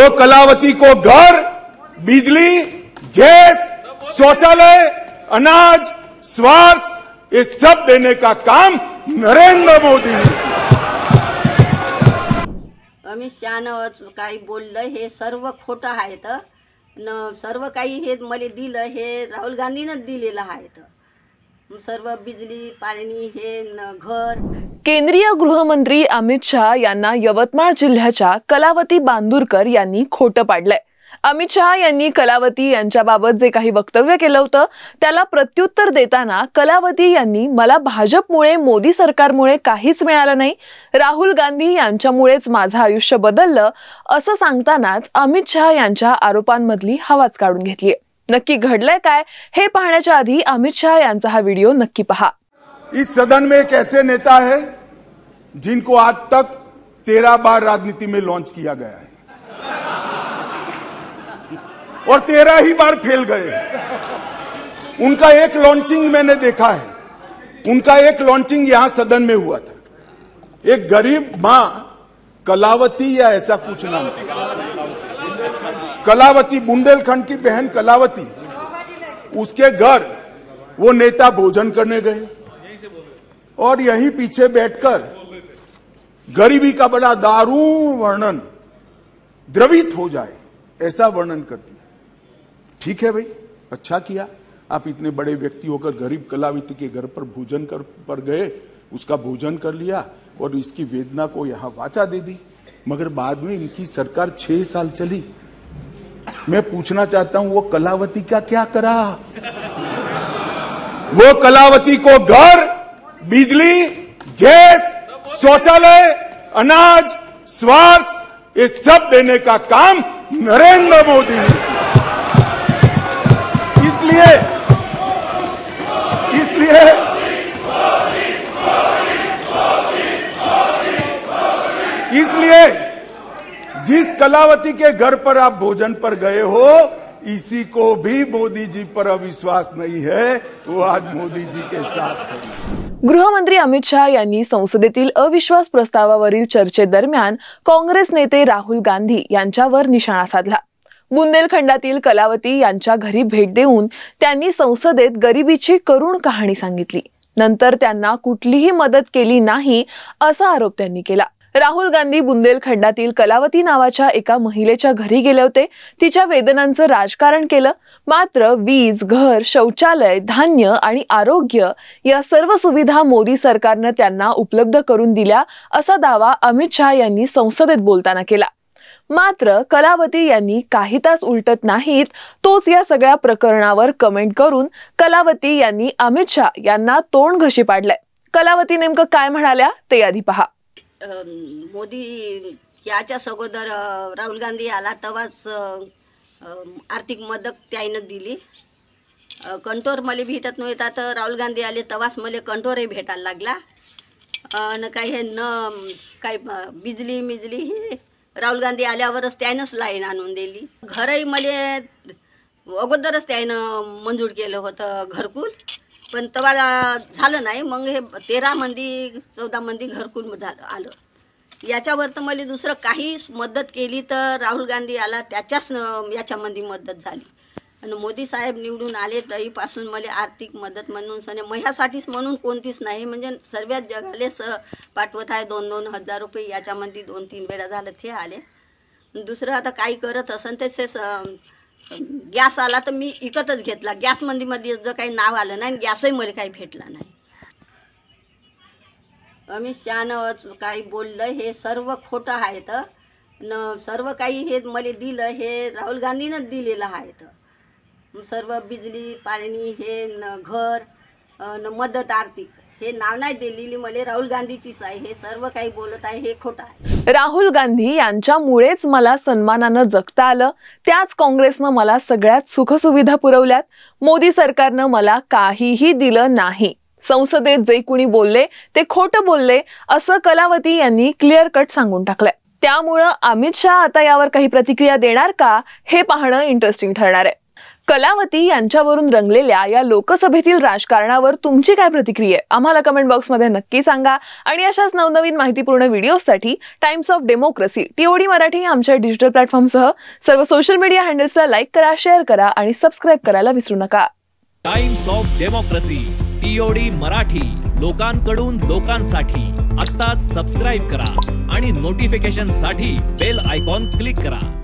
वो कलावती को घर, बिजली, गैस, शौचालय, अनाज, स्वास्थ्य ये सब देने का काम नरेंद्र मोदी ने किया। अमित शाहनं काही बोललं हे सर्व खोटं आहे तर सर्व काही हे मला दिलं हे राहुल गांधीनं दिलेलं आहे तर सर्व बिजली, पाणी, हे घर। केंद्रीय गृहमंत्री अमित शाह यांना यवतमाळ जिल्ह्याच्या कलावती बांदूरकर यांनी खोटं पाडलंय। अमित शाह यांनी कलावती यांच्याबाबत जे काही वक्तव्य केलं होतं त्याला प्रत्युत्तर देताना कलावती यांनी मला भाजपमुळे, मोदी सरकारमुळे काहीच मिळालं नाही, राहुल गांधी यांच्यामुळेच माझं आयुष्य बदललं असं सांगतानाच अमित शाह यांच्या आरोपांमधली हवाच काढून घेतलीय। नक्की घडलंय काय हे पाहण्याच्या आधी अमित शाह यांचा हा व्हिडिओ नक्की पहा। इस सदन में एक ऐसे नेता है जिनको आज तक 13 बार राजनीति में लॉन्च किया गया है और 13 ही बार फेल गए। उनका एक लॉन्चिंग मैंने देखा है, उनका एक लॉन्चिंग यहां सदन में हुआ था। एक गरीब मां कलावती या ऐसा कुछ नाम, कलावती बुंदेलखंड की बहन कलावती, उसके घर वो नेता भोजन करने गए और यहीं पीछे बैठकर गरीबी का बड़ा दारुण वर्णन, द्रवित हो जाए ऐसा वर्णन कर दिया। ठीक है भाई, अच्छा किया आप इतने बड़े व्यक्ति होकर गरीब कलावती के घर पर भोजन पर गए, उसका भोजन कर लिया और इसकी वेदना को यहां वाचा दे दी। मगर बाद में इनकी सरकार 6 साल चली। मैं पूछना चाहता हूं वो कलावती का क्या करा? वो कलावती को घर, बिजली, गैस, शौचालय, अनाज, स्वास्थ्य ये सब देने का काम नरेंद्र मोदी ने किया। इसलिए इसलिए जिस कलावती के घर पर आप भोजन पर गए हो इसी को भी मोदी जी पर अविश्वास नहीं है, वो आज मोदी जी के साथ है। गृहमंत्री अमित शाह यांनी संसदेतील अविश्वास प्रस्तावावरील चर्चेदरम्यान काँग्रेस नेते राहुल गांधी यांच्यावर निशाणा साधला। बुंदेलखंडातील कलावती यांच्या घरी भेट देऊन त्यांनी संसदेत गरिबीची करुण कहाणी सांगितली, नंतर त्यांना कुठलीही मदत केली नाही असा आरोप त्यांनी केला। राहुल गांधी बुंदेलखंडातील कलावती नावाच्या एका महिलेच्या घरी गेले होते, तिच्या वेदनांचं राजकारण केलं, मात्र वीज, घर, शौचालय, धान्य आणि आरोग्य या सर्व सुविधा मोदी सरकारनं त्यांना उपलब्ध करून दिल्या असा दावा अमित शाह यांनी संसदेत बोलताना केला। मात्र कलावती यांनी काही तास उलटत नाहीत तोच या सगळ्या प्रकरणावर कमेंट करून कलावती यांनी अमित शाह यांना तोंड घशी पाडलंय। कलावती नेमकं काय म्हणाल्या ते आधी पहा। मोदी याच्या सगोदर राहुल गांधी आला तेव्हाच आर्थिक मदत त्यानं दिली, कंटोर मला भेटत नव्हता तर राहुल गांधी आले तेव्हाच मला कंटोरही भेटायला लागला न काही हे न काही बिजली हे राहुल गांधी आल्यावरच त्यानंच लाईन आणून दिली। घरही मला अगोदरच त्यानं मंजूर केलं होतं घरकुल, पण तेव्हा झालं नाही, मग हे 13 मंदी 14 मंदी घरकुल आलं। याच्यावर तर मला दुसरं काही मदत केली तर राहुल गांधी आला त्याच्याच याच्यामध्ये मदत झाली आणि मोदी साहेब निवडून आले तरीपासून मला आर्थिक मदत म्हणून सने माझ्यासाठीच म्हणून कोणतीच नाही, म्हणजे सर्व जगाला पाठवत आहे 2-2 हजार रुपये, याच्यामध्ये 2-3 वेळा झालं ते आले। दुसरं आता काही करत असेल तेच गॅस आला तर मी इकतच घेतला, गॅस मंदीमध्ये जर काही नाव आलं नाही, गॅसही मला काही भेटला नाही। अमित शाहनं काही बोललं हे सर्व खोटं आहे तर सर्व काही हे मला दिलं हे राहुल गांधीनं दिलेलं आहे तर सर्व बिजली, पाणी, हे घर न मदत आर्थिक हे नाव नाही दिलेली मला राहुल गांधीचीच आहे, हे सर्व काही बोलत आहे हे खोटं आहे। राहुल गांधी यांच्यामुळेच मला सन्मानानं जगता आलं, त्याच काँग्रेसनं मला सगळ्यात सुखसुविधा पुरवल्यात, मोदी सरकारनं मला काहीही दिलं नाही, संसदेत जे कोणी बोलले ते खोटं बोलले असं कलावती यांनी क्लिअर कट सांगून टाकलंय। त्यामुळं अमित शाह आता यावर काही प्रतिक्रिया देणार का हे पाहणं इंटरेस्टिंग ठरणार आहे। कलावती यांच्यावरून रंगलेल्या या लोकसभेतील राजकारणावर तुमची काय प्रतिक्रिया आहे आम्हाला कमेंट बॉक्स मध्ये नक्की सांगा आणि अशाच नवनवीन माहितीपूर्ण व्हिडिओजसाठी Times of Democracy TOD Marathi आमच्या डिजिटल प्लॅटफॉर्मसह सर्व सोशल मीडिया हँडल्सला लाईक करा, शेअर करा आणि सबस्क्राइब करायला विसरू नका। Times of Democracy TOD Marathi लोकांकडून लोकांसाठी आत्ताच सबस्क्राइब करा आणि नोटिफिकेशन साठी बेल आयकॉन क्लिक करा।